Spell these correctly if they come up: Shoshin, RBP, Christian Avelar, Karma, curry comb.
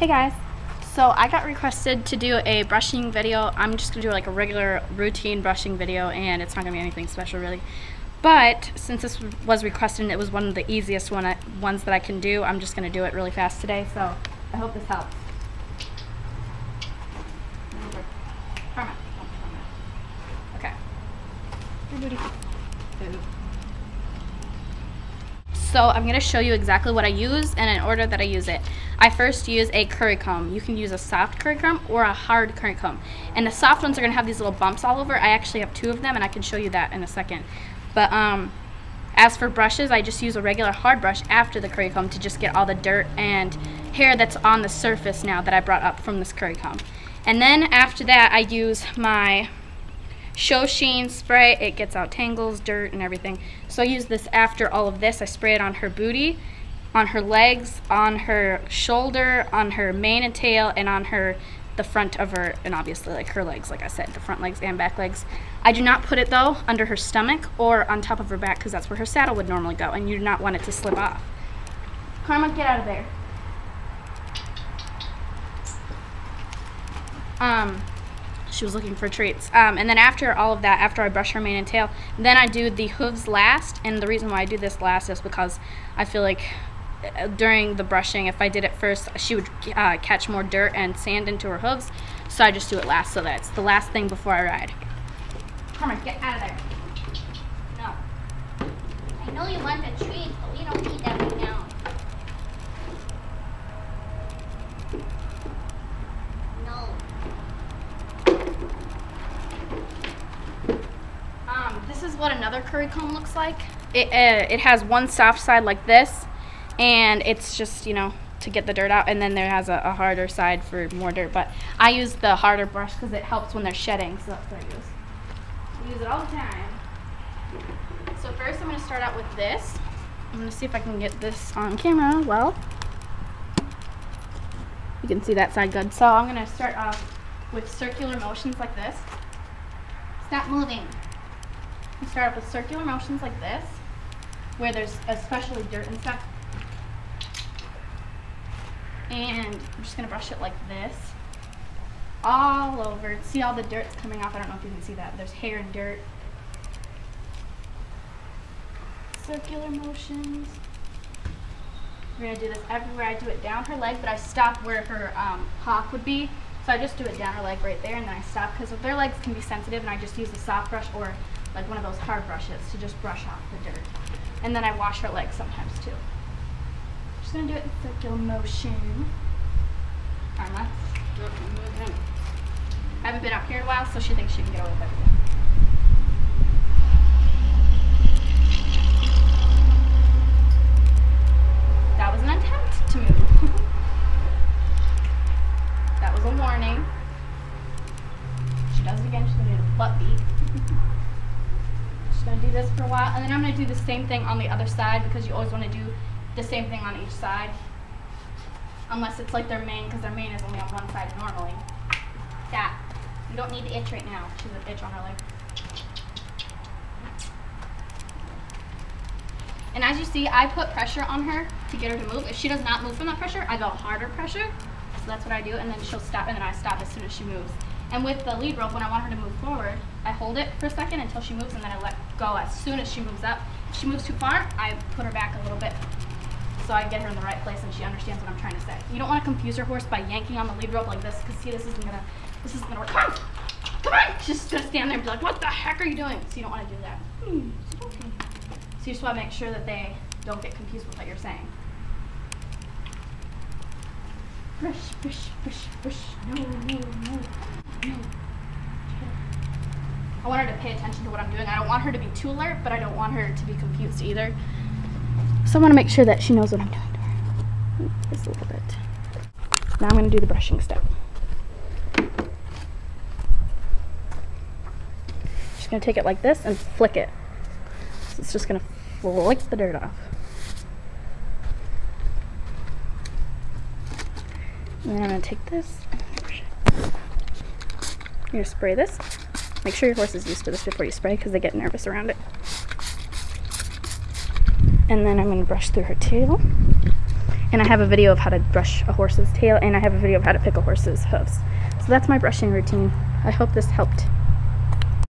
Hey guys, so I got requested to do a brushing video. I'm just gonna do like a regular routine brushing video and it's not gonna be anything special really. But since this was requested and it was one of the easiest ones that I can do, I'm just gonna do it really fast today, so I hope this helps. Okay. So I'm going to show you exactly what I use and in order that I use it. I first use a curry comb. You can use a soft curry comb or a hard curry comb. And the soft ones are going to have these little bumps all over. I actually have two of them and I can show you that in a second. But as for brushes, I just use a regular hard brush after the curry comb to just get all the dirt and hair that's on the surface now that I brought up from this curry comb. And then after that, I use my Shoshin spray. It gets out tangles, dirt, and everything. So I use this after all of this. I spray it on her booty, on her legs, on her shoulder, on her mane and tail, and on her, the front of her, and obviously like her legs, like I said, the front legs and back legs. I do not put it though under her stomach or on top of her back because that's where her saddle would normally go, and you do not want it to slip off. Karma, get out of there. She was looking for treats. And then after all of that, after I brush her mane and tail, then I do the hooves last. And the reason why I do this last is because I feel like during the brushing, if I did it first, she would catch more dirt and sand into her hooves. So I just do it last, so that's the last thing before I ride. Come on, get out of there. No. I know you want the treats, but we don't need that right now. This is what another curry comb looks like. It has one soft side like this, and it's just, you know, to get the dirt out, and then there has a harder side for more dirt, but I use the harder brush because it helps when they're shedding, so that's what I use. I use it all the time. So first I'm going to start out with this. I'm going to see if I can get this on camera. Well, you can see that side good. So I'm going to start off with circular motions like this. Stop moving. You start off with circular motions like this, where there's especially dirt and stuff. And I'm just going to brush it like this, all over. See all the dirt's coming off? I don't know if you can see that. There's hair and dirt. Circular motions. We're going to do this everywhere. I do it down her leg, but I stop where her hock would be. So I just do it down her leg right there, and then I stop, because their legs can be sensitive, and I just use a soft brush or like one of those hard brushes to just brush off the dirt. And then I wash her legs sometimes too. I'm just gonna do it in circular motion. Karma. I haven't been out here in a while, so she thinks she can get away with everything. That was an attempt to move. That was a warning. If she does it again, she's gonna get a butt beat. Going to do this for a while, and then I'm going to do the same thing on the other side, because you always want to do the same thing on each side, unless it's like their mane, because their mane is only on one side normally. That. You don't need the itch right now. She's an itch on her leg. And as you see, I put pressure on her to get her to move. If she does not move from that pressure, I go harder pressure. So that's what I do, and then she'll stop, and then I stop as soon as she moves. And with the lead rope, when I want her to move forward, I hold it for a second until she moves, and then I let go as soon as she moves up. If she moves too far, I put her back a little bit so I get her in the right place and she understands what I'm trying to say. You don't want to confuse your horse by yanking on the lead rope like this, because see, this isn't gonna work. Come on! She's just gonna stand there and be like, "What the heck are you doing?" So you don't want to do that. So you just want to make sure that they don't get confused with what you're saying. Push, push, push, push. No, no, no. I want her to pay attention to what I'm doing. I don't want her to be too alert, but I don't want her to be confused either. So I want to make sure that she knows what I'm doing to her. Just a little bit. Now I'm going to do the brushing step. She's going to take it like this and flick it. So it's just going to flick the dirt off. And then I'm going to take this. You're going to spray this. Make sure your horse is used to this before you spray, because they get nervous around it. And then I'm going to brush through her tail. and I have a video of how to brush a horse's tail, and I have a video of how to pick a horse's hooves. So that's my brushing routine. I hope this helped.